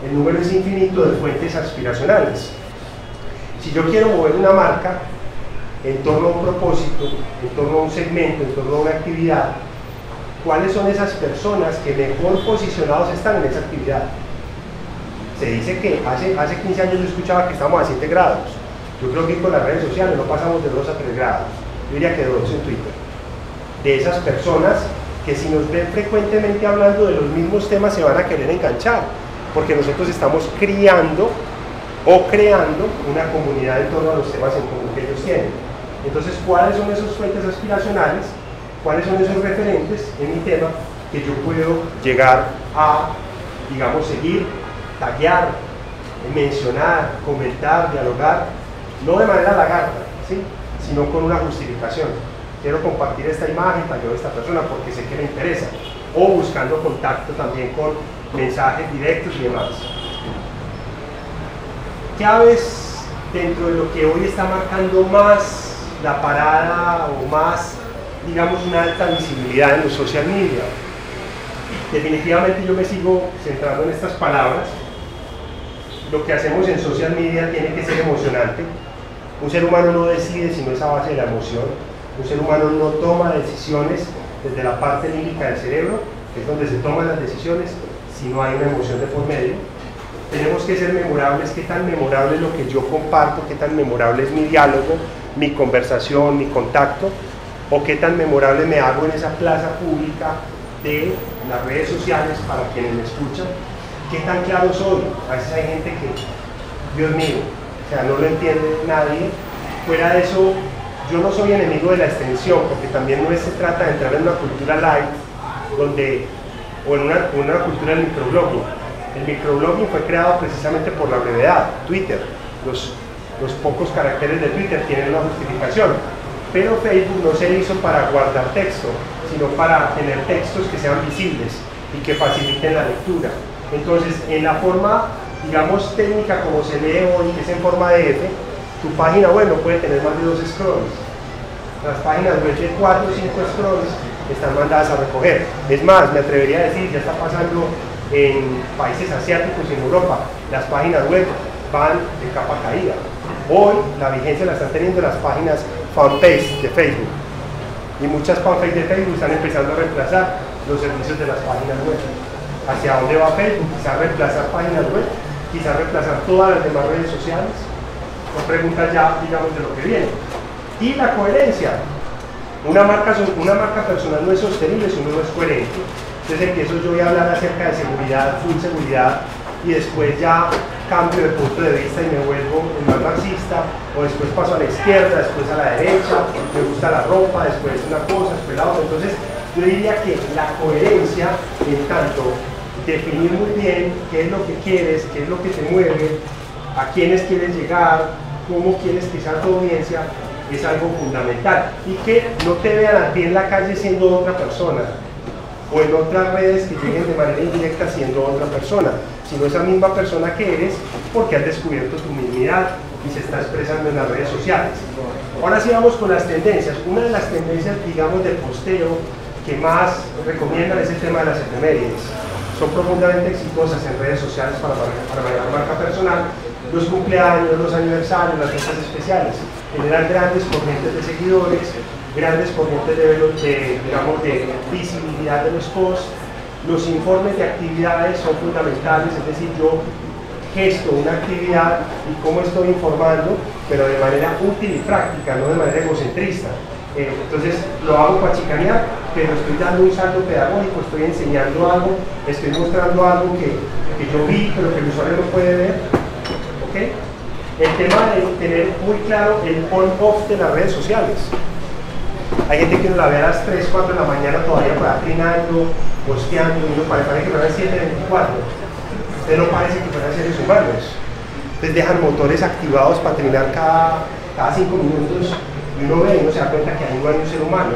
el número es infinito de fuentes aspiracionales. Si yo quiero mover una marca en torno a un propósito, en torno a un segmento, en torno a una actividad, ¿cuáles son esas personas que mejor posicionados están en esa actividad? Se dice que hace, hace quince años yo escuchaba que estamos a siete grados. Yo creo que con las redes sociales no pasamos de dos a tres grados. Yo diría que dos en Twitter. De esas personas que si nos ven frecuentemente hablando de los mismos temas se van a querer enganchar, porque nosotros estamos criando o creando una comunidad en torno a los temas en común que ellos tienen. Entonces, ¿cuáles son esas fuentes aspiracionales? ¿Cuáles son esos referentes en mi tema que yo puedo llegar a, digamos, seguir, taguear, mencionar, comentar, dialogar, no de manera lagarta, ¿sí?, sino con una justificación? Quiero compartir esta imagen, tagueo de esta persona porque sé que le interesa, o buscando contacto también con mensajes directos y demás. Llaves dentro de lo que hoy está marcando más la parada o más, digamos, una alta visibilidad en los social media. Definitivamente yo me sigo centrando en estas palabras. Lo que hacemos en social media tiene que ser emocionante. Un ser humano no decide si no es a base de la emoción. Un ser humano no toma decisiones desde la parte límbica del cerebro, que es donde se toman las decisiones, si no hay una emoción de por medio. Tenemos que ser memorables. Qué tan memorable es lo que yo comparto, qué tan memorable es mi diálogo, mi conversación, mi contacto, o qué tan memorable me hago en esa plaza pública de las redes sociales para quienes me escuchan, qué tan claro soy. A veces hay gente que, Dios mío, o sea, no lo entiende nadie. Fuera de eso, yo no soy enemigo de la extensión, porque también no se trata de entrar en una cultura live, donde, o en una, una cultura del microblogging. El microblogging fue creado precisamente por la brevedad. Twitter, los, los pocos caracteres de Twitter tienen una justificación, pero Facebook no se hizo para guardar texto, sino para tener textos que sean visibles y que faciliten la lectura. Entonces, en la forma, digamos, técnica como se lee hoy, que es en forma de F, tu página web no puede tener más de dos scrolls. Las páginas web de cuatro o cinco scrolls están mandadas a recoger. Es más, me atrevería a decir, ya está pasando en países asiáticos y en Europa, las páginas web van de capa caída. Hoy la vigencia la están teniendo las páginas fanpage de Facebook. y muchas fanpages de Facebook están empezando a reemplazar los servicios de las páginas web. ¿Hacia dónde va Facebook? Quizás reemplazar páginas web, quizás reemplazar todas las demás redes sociales. Son preguntas ya, digamos, de lo que viene. Y la coherencia. Una marca, una marca personal no es sostenible si uno no es coherente. Entonces empiezo yo voy a hablar acerca de seguridad, full seguridad, y después ya cambio de punto de vista y me vuelvo el más marxista, o después paso a la izquierda, después a la derecha, me gusta la ropa, después una cosa, después la otra. Entonces yo diría que la coherencia, en tanto definir muy bien qué es lo que quieres, qué es lo que te mueve, a quiénes quieres llegar, cómo quieres que sea tu audiencia, es algo fundamental. Y que no te vean a ti en la calle siendo otra persona, o en otras redes que lleguen de manera indirecta siendo otra persona, sino esa misma persona que eres, porque has descubierto tu mismidad y se está expresando en las redes sociales. Ahora sí vamos con las tendencias. Una de las tendencias, digamos, de posteo que más recomiendan es el tema de las efemérides. Son profundamente exitosas en redes sociales para manejar marca personal, los cumpleaños, los aniversarios, las fiestas especiales, generan grandes corrientes de seguidores, grandes corrientes de, de, digamos, de visibilidad de los posts. Los informes de actividades son fundamentales, es decir, yo gesto una actividad y cómo estoy informando, pero de manera útil y práctica, no de manera egocentrista. Eh, entonces lo hago para chicanear, pero estoy dando un salto pedagógico, estoy enseñando algo, estoy mostrando algo que, que yo vi, pero que el usuario no puede ver. ¿Okay? El tema de tener muy claro el on-off de las redes sociales. Hay gente que no la ve a las tres, cuatro de la mañana todavía para trinando, posteando, y no parece que fuera las siete, veinticuatro. Ustedes no parece que fueran seres humanos. Entonces dejan motores activados para trinar cada, cada cinco minutos y uno ve y uno se da cuenta que ahí no hay un ser humano.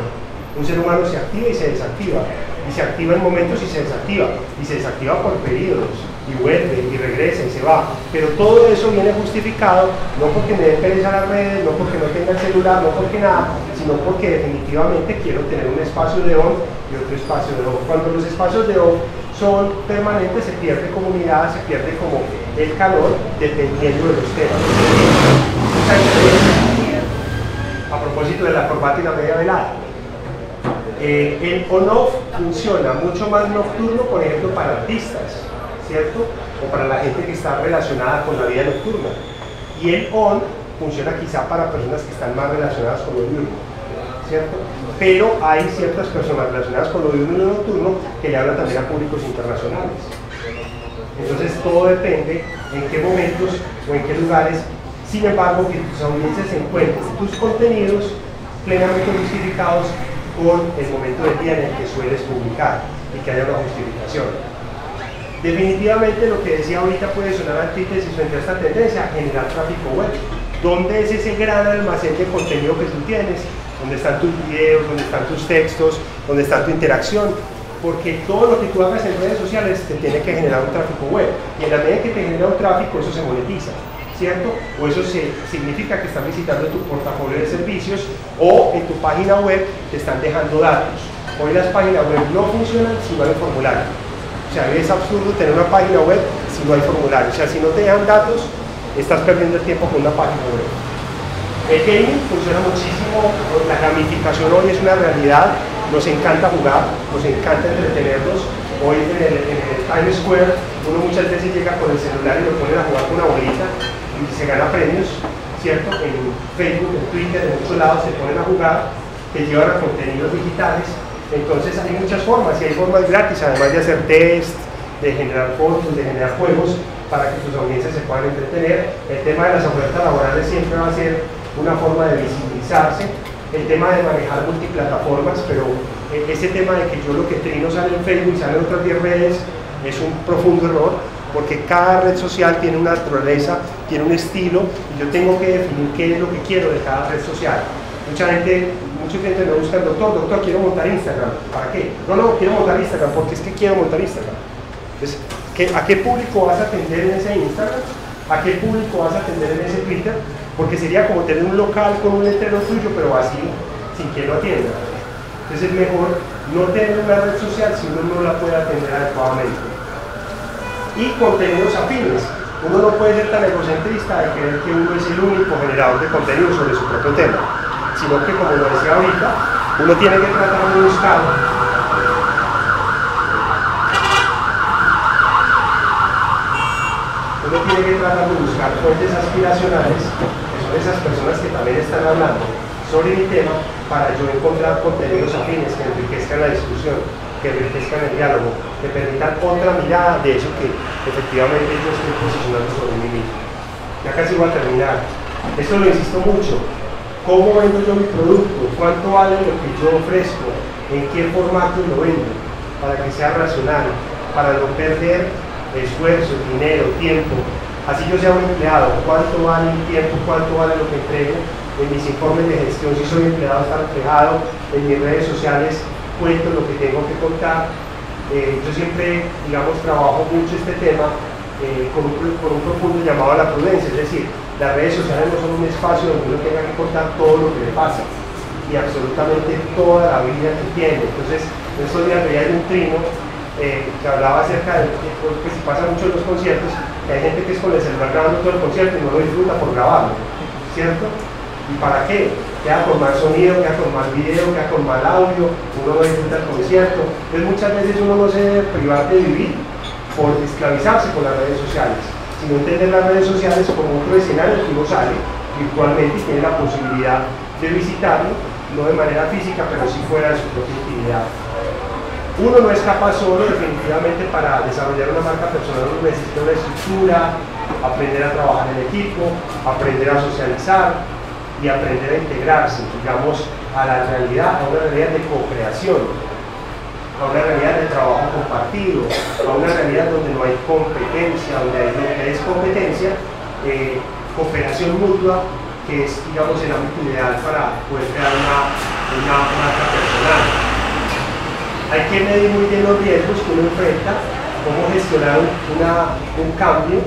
Un ser humano se activa y se desactiva. Y se activa en momentos y se desactiva. Y se desactiva por periodos. Y vuelve, y regresa, y se va. Pero todo eso viene justificado, no porque me dé pereza las redes, no porque no tenga el celular, no porque nada, sino porque definitivamente quiero tener un espacio de on y otro espacio de off. Cuando los espacios de on son permanentes, se pierde comunidad, se pierde como el calor, dependiendo de los temas. A propósito de la corbata y la media velada. Eh, el on-off funciona mucho más nocturno, por ejemplo, para artistas, ¿cierto? O para la gente que está relacionada con la vida nocturna. Y el on funciona quizá para personas que están más relacionadas con lo diurno, ¿cierto? Pero hay ciertas personas relacionadas con lo diurno y lo nocturno que le hablan también a públicos internacionales. Entonces todo depende en qué momentos o en qué lugares, sin embargo, que tus audiencias encuentren tus contenidos plenamente justificados con el momento del día en el que sueles publicar y que haya una justificación. Definitivamente lo que decía ahorita puede sonar antítesis frente a esta tendencia a generar tráfico web. ¿Dónde es ese gran almacén de contenido que tú tienes? ¿Dónde están tus videos? ¿Dónde están tus textos? ¿Dónde está tu interacción? Porque todo lo que tú hagas en redes sociales te tiene que generar un tráfico web. Y en la medida que te genera un tráfico, eso se monetiza, ¿cierto? O eso se, significa que están visitando tu portafolio de servicios o en tu página web te están dejando datos. Hoy las páginas web no funcionan si no hay formulario. O sea, es absurdo tener una página web si no hay formulario. O sea, si no te dejan datos, estás perdiendo el tiempo con una página web. El gaming funciona muchísimo, la gamificación hoy es una realidad, nos encanta jugar, nos encanta entretenernos. Hoy en el, en el Times Square uno muchas veces llega con el celular y lo ponen a jugar con una bolita y se gana premios, ¿cierto? En Facebook, en Twitter, en muchos lados se ponen a jugar, te llevan a contenidos digitales. Entonces hay muchas formas, y hay formas gratis, además de hacer test, de generar fotos, de generar juegos para que tus audiencias se puedan entretener. El tema de las ofertas laborales siempre va a ser una forma de visibilizarse. El tema de manejar multiplataformas, pero ese tema de que yo lo que trino sale en Facebook, sale en otras diez redes, es un profundo error, porque cada red social tiene una naturaleza, tiene un estilo, y yo tengo que definir qué es lo que quiero de cada red social. Mucha gente, mucha gente me busca, doctor, doctor, quiero montar Instagram. ¿Para qué? No, no, quiero montar Instagram, porque es que quiero montar Instagram. Entonces, ¿a qué público vas a atender en ese Instagram? ¿A qué público vas a atender en ese Twitter? Porque sería como tener un local con un letrero tuyo, pero vacío, sin quien lo atienda. Entonces es mejor no tener una red social si uno no la puede atender adecuadamente. Y contenidos afines. Uno no puede ser tan egocentrista de creer que uno es el único generador de contenido sobre su propio tema, sino que, como lo decía ahorita, Uno tiene que tratar de buscar uno tiene que tratar de buscar fuentes aspiracionales, que son esas personas que también están hablando sobre mi tema, para yo encontrar contenidos afines que enriquezcan la discusión, que enriquezcan el diálogo, que permitan otra mirada de eso que efectivamente yo estoy posicionando sobre mí mismo. Ya casi voy a terminar. Esto lo insisto mucho. ¿Cómo vendo yo mi producto? ¿Cuánto vale lo que yo ofrezco? ¿En qué formato lo vendo? Para que sea racional, para no perder esfuerzo, dinero, tiempo. Así yo sea un empleado, ¿cuánto vale mi tiempo? ¿Cuánto vale lo que entrego? En mis informes de gestión, si soy empleado, está reflejado. En mis redes sociales cuento lo que tengo que contar. Eh, yo siempre, digamos, trabajo mucho este tema eh, con, un, con un profundo llamado a la prudencia, es decir, las redes sociales no son un espacio donde uno tenga que contar todo lo que le pasa y absolutamente toda la vida que tiene. Entonces, en estos días veía un trino eh, que hablaba acerca de que se pasa mucho en los conciertos, que hay gente que es con el celular grabando todo el concierto y no lo disfruta por grabarlo, ¿cierto? ¿Y para qué? Queda con mal sonido, queda con mal video, queda con mal audio, uno no disfruta el concierto. Entonces muchas veces uno no se debe privar de vivir por esclavizarse con las redes sociales, sino entender las redes sociales como otro escenario que uno sale virtualmente y tiene la posibilidad de visitarlo, no de manera física, pero sí fuera de su propia intimidad. Uno no es capaz solo, definitivamente, para desarrollar una marca personal, uno necesita una estructura, aprender a trabajar en equipo, aprender a socializar, y aprender a integrarse, digamos, a la realidad, a una realidad de co-creación, a una realidad de trabajo compartido, a una realidad donde no hay competencia, donde hay lo que es competencia, eh, cooperación mutua, que es, digamos, el ámbito ideal para poder crear una, una marca personal. Hay que medir muy bien los riesgos que uno enfrenta, cómo gestionar una, un cambio,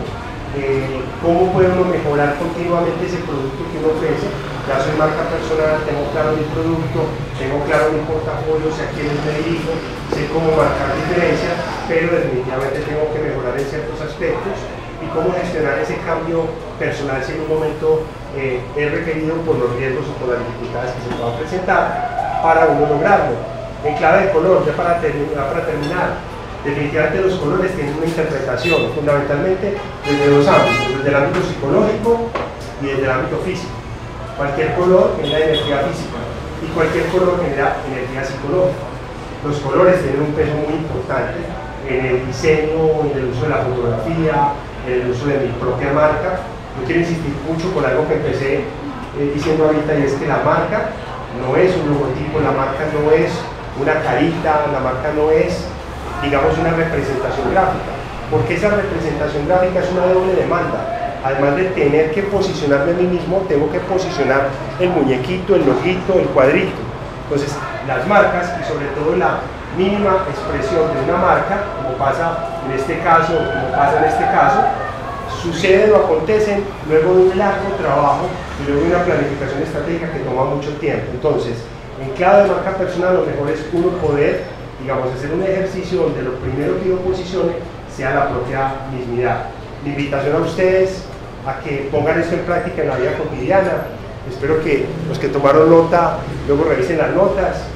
Eh, cómo puede uno mejorar continuamente ese producto que uno ofrece. Ya soy marca personal, tengo claro mi producto, tengo claro mi portafolio, sé a quiénes me dirijo, sé cómo marcar diferencias, pero definitivamente tengo que mejorar en ciertos aspectos y cómo gestionar ese cambio personal si en un momento eh, es requerido por los riesgos o por las dificultades que se puedan presentar para uno lograrlo. En clave de color, ya para terminar, para terminar definitivamente los colores tienen una interpretación fundamentalmente desde dos ámbitos, desde el ámbito psicológico y desde el ámbito físico. Cualquier color genera energía física y cualquier color genera energía psicológica. Los colores tienen un peso muy importante en el diseño, en el uso de la fotografía, en el uso de mi propia marca. Yo quiero insistir mucho con algo que empecé eh, diciendo ahorita, y es que la marca no es un logotipo, la marca no es una carita, la marca no es, digamos, una representación gráfica, porque esa representación gráfica es una doble demanda. Además de tener que posicionarme a mí mismo, tengo que posicionar el muñequito, el loguito, el cuadrito. Entonces, las marcas, y sobre todo la mínima expresión de una marca, como pasa en este caso, como pasa en este caso, suceden o acontecen luego de un largo trabajo y luego de una planificación estratégica que toma mucho tiempo. Entonces, en clave de marca personal, lo mejor es uno poder, digamos, hacer un ejercicio donde lo primero que yo posicione sea la propia mismidad. Mi invitación a ustedes a que pongan esto en práctica en la vida cotidiana. Espero que los que tomaron nota luego revisen las notas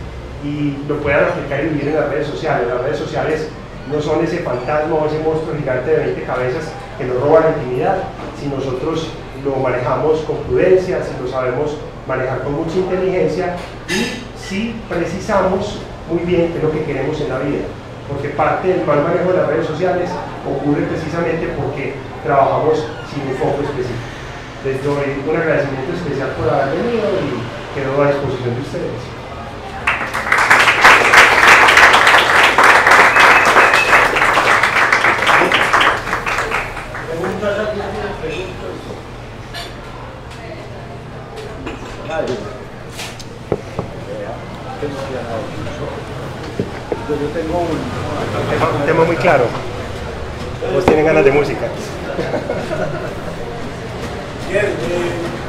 y lo puedan aplicar y vivir en las redes sociales. Las redes sociales no son ese fantasma o ese monstruo gigante de veinte cabezas que nos roba la intimidad. Si nosotros lo manejamos con prudencia, si lo sabemos manejar con mucha inteligencia y si precisamos muy bien qué es lo que queremos en la vida, porque parte del mal manejo de las redes sociales ocurre precisamente porque trabajamos sin un foco específico. Les doy un agradecimiento especial por haber venido y quedo a disposición de ustedes. Preguntas rápidas, preguntas. Yo tengo un, un, tema, un tema muy claro. Todos tienen ganas de música. Bien, eh.